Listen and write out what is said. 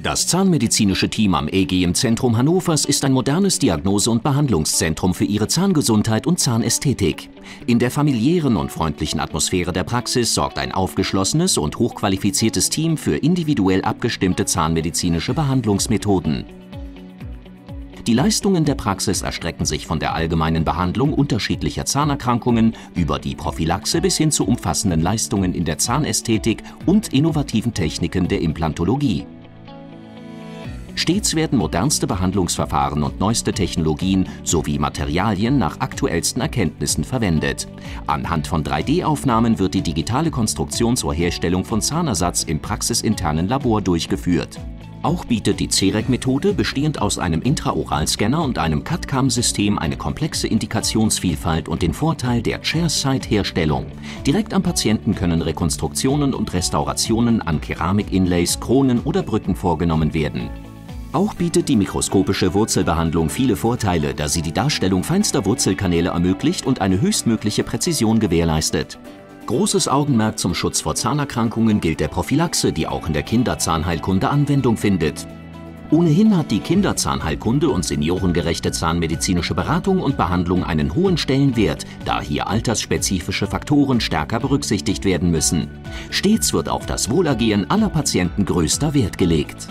Das zahnmedizinische Team am Aegi im Zentrum Hannovers ist ein modernes Diagnose- und Behandlungszentrum für Ihre Zahngesundheit und Zahnästhetik. In der familiären und freundlichen Atmosphäre der Praxis sorgt ein aufgeschlossenes und hochqualifiziertes Team für individuell abgestimmte zahnmedizinische Behandlungsmethoden. Die Leistungen der Praxis erstrecken sich von der allgemeinen Behandlung unterschiedlicher Zahnerkrankungen über die Prophylaxe bis hin zu umfassenden Leistungen in der Zahnästhetik und innovativen Techniken der Implantologie. Stets werden modernste Behandlungsverfahren und neueste Technologien sowie Materialien nach aktuellsten Erkenntnissen verwendet. Anhand von 3D-Aufnahmen wird die digitale Konstruktion zur Herstellung von Zahnersatz im praxisinternen Labor durchgeführt. Auch bietet die Cerec-Methode, bestehend aus einem Intraoralscanner und einem CAD-CAM-System, eine komplexe Indikationsvielfalt und den Vorteil der Chairside-Herstellung. Direkt am Patienten können Rekonstruktionen und Restaurationen an Keramik-Inlays, Kronen oder Brücken vorgenommen werden. Auch bietet die mikroskopische Wurzelbehandlung viele Vorteile, da sie die Darstellung feinster Wurzelkanäle ermöglicht und eine höchstmögliche Präzision gewährleistet. Großes Augenmerk zum Schutz vor Zahnerkrankungen gilt der Prophylaxe, die auch in der Kinderzahnheilkunde Anwendung findet. Ohnehin hat die Kinderzahnheilkunde und seniorengerechte zahnmedizinische Beratung und Behandlung einen hohen Stellenwert, da hier altersspezifische Faktoren stärker berücksichtigt werden müssen. Stets wird auf das Wohlergehen aller Patienten größter Wert gelegt.